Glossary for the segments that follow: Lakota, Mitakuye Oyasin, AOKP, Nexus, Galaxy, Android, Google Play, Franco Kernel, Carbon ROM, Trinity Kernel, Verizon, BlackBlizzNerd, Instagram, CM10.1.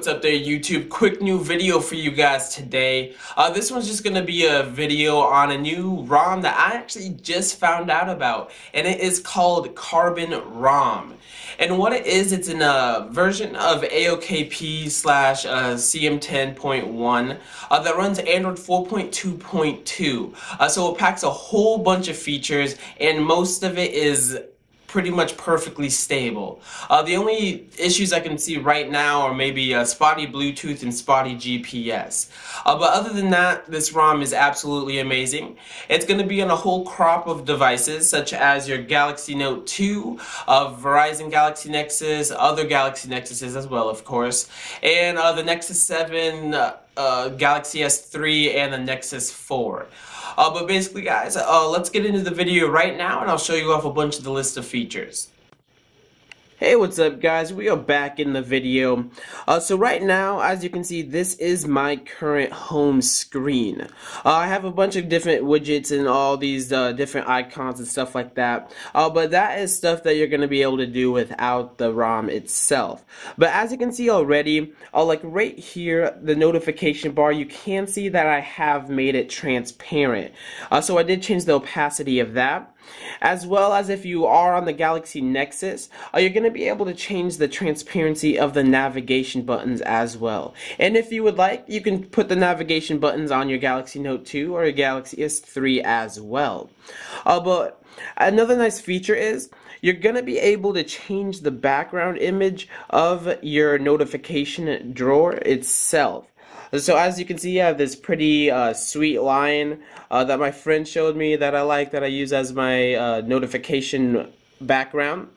What's up there, YouTube? Quick new video for you guys today. This one's just gonna be a video on a new ROM that I actually just found out about, and it is called Carbon ROM. And what it is, it's in a version of AOKP slash CM10.1 that runs Android 4.2.2. So it packs a whole bunch of features, and most of it is pretty much perfectly stable. The only issues I can see right now are maybe spotty Bluetooth and spotty GPS. But other than that, this ROM is absolutely amazing. It's going to be on a whole crop of devices such as your Galaxy Note 2, Verizon Galaxy Nexus, other Galaxy Nexuses as well, of course, and the Nexus 7, Galaxy S3, and the Nexus 4. But basically, guys, let's get into the video right now, and I'll show you off a bunch of the list of features. Hey, what's up, guys? We are back in the video. So right now, as you can see, this is my current home screen. I have a bunch of different widgets and all these different icons and stuff like that. But that is stuff that you're going to be able to do without the ROM itself. But as you can see already, like right here, the notification bar, you can see that I have made it transparent. So I did change the opacity of that. As well as if you are on the Galaxy Nexus, you're going to be able to change the transparency of the navigation buttons as well. And if you would like, you can put the navigation buttons on your Galaxy Note 2 or your Galaxy S3 as well. But another nice feature is you're going to be able to change the background image of your notification drawer itself. So as you can see, I have this pretty sweet lion that my friend showed me that I like, that I use as my notification background.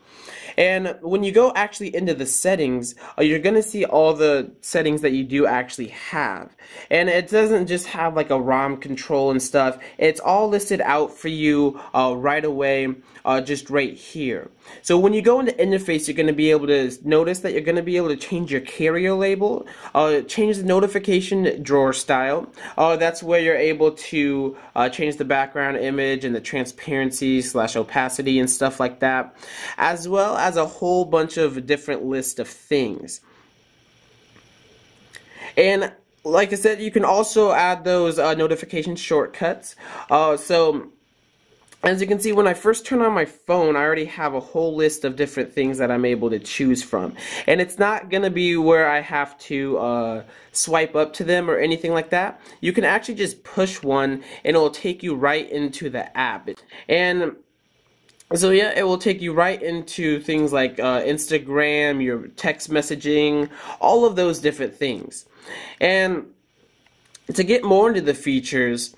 And when you go actually into the settings, you're going to see all the settings that you do actually have. And it doesn't just have like a ROM control and stuff. It's all listed out for you right away, just right here. So when you go into interface, you're going to be able to notice that you're going to be able to change your carrier label, change the notification drawer style. That's where you're able to change the background image and the transparency slash opacity and stuff like that, as well as a whole bunch of different list of things. And like I said, you can also add those notification shortcuts. So as you can see, when I first turn on my phone, I already have a whole list of different things that I'm able to choose from. And it's not going to be where I have to swipe up to them or anything like that. You can actually just push one and it will take you right into the app. And so yeah, it will take you right into things like Instagram, your text messaging, all of those different things. And to get more into the features,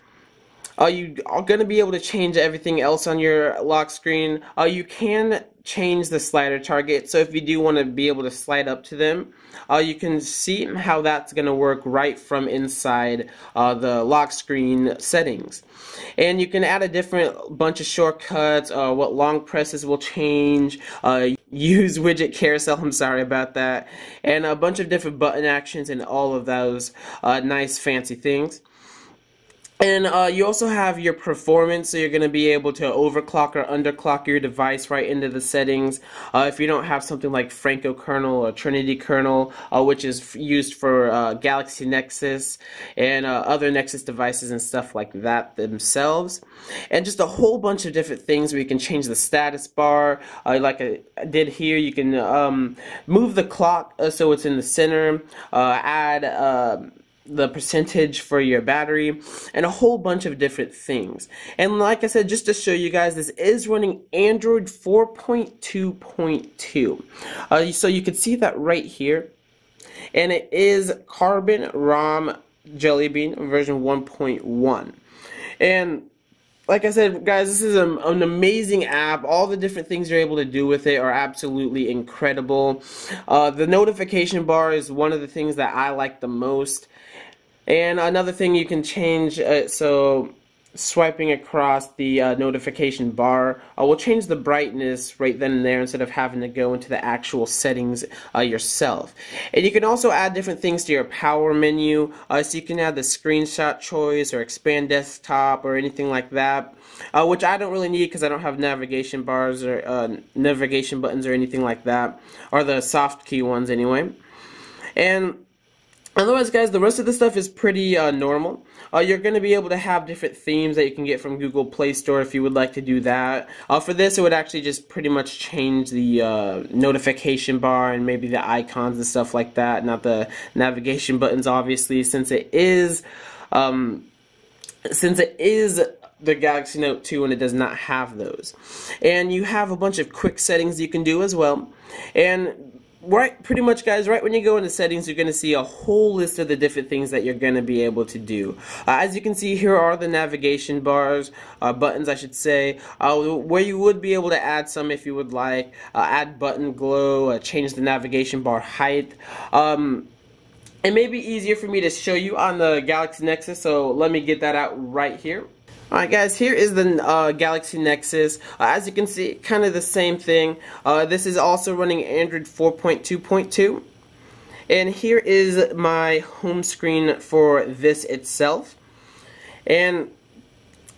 you are going to be able to change everything else on your lock screen. You can change the slider target, so if you do want to be able to slide up to them, you can see how that's going to work right from inside the lock screen settings. And you can add a different bunch of shortcuts, what long presses will change, use widget carousel, I'm sorry about that, and a bunch of different button actions and all of those nice fancy things. And you also have your performance, so you're going to be able to overclock or underclock your device right into the settings. If you don't have something like Franco Kernel or Trinity Kernel, which is used for Galaxy Nexus and other Nexus devices and stuff like that themselves. And just a whole bunch of different things where you can change the status bar. Like I did here, you can move the clock so it's in the center, add the percentage for your battery, and a whole bunch of different things. And like I said, just to show you guys, this is running Android 4.2.2. So you can see that right here. And it is Carbon ROM Jelly Bean version 1.1. And like I said, guys, this is an amazing app. All the different things you're able to do with it are absolutely incredible. The notification bar is one of the things that I like the most. And another thing you can change, so swiping across the notification bar, will change the brightness right then and there instead of having to go into the actual settings yourself. And you can also add different things to your power menu, so you can add the screenshot choice or expand desktop or anything like that, which I don't really need because I don't have navigation bars or navigation buttons or anything like that, or the soft key ones anyway. And Otherwise, guys, the rest of the stuff is pretty normal. You're going to be able to have different themes that you can get from Google Play Store if you would like to do that. For this, it would actually just pretty much change the notification bar and maybe the icons and stuff like that, not the navigation buttons, obviously, since it is the Galaxy Note 2 and it does not have those. And you have a bunch of quick settings you can do as well. And right, pretty much, guys, right when you go into settings, you're going to see a whole list of the different things that you're going to be able to do. As you can see, here are the navigation bars, buttons, I should say, where you would be able to add some if you would like, add button glow, change the navigation bar height. It may be easier for me to show you on the Galaxy Nexus, so let me get that out right here. Alright, guys, here is the Galaxy Nexus. As you can see, kind of the same thing. This is also running Android 4.2.2. And here is my home screen for this itself. And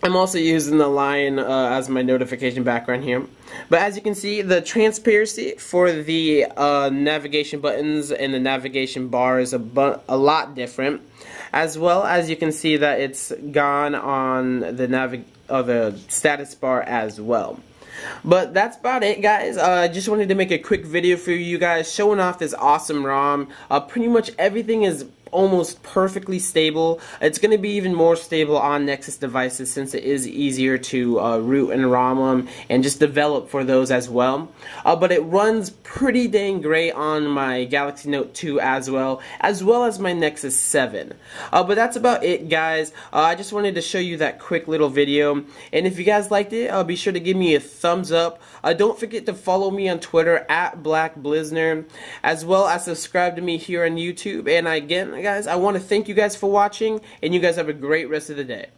I'm also using the lion as my notification background here. But as you can see, the transparency for the navigation buttons and the navigation bar is a lot different. As well as you can see that it's gone on the status bar as well. But that's about it, guys. I just wanted to make a quick video for you guys showing off this awesome ROM. Pretty much everything is almost perfectly stable. It's going to be even more stable on Nexus devices since it is easier to root and ROM them and just develop for those as well. But it runs pretty dang great on my Galaxy Note 2 as well as my Nexus 7. But that's about it, guys. I just wanted to show you that quick little video, and if you guys liked it, be sure to give me a thumbs up. Don't forget to follow me on Twitter at BlackBlizzNerd, as well as subscribe to me here on YouTube. And again, guys, I want to thank you guys for watching, and you guys have a great rest of the day.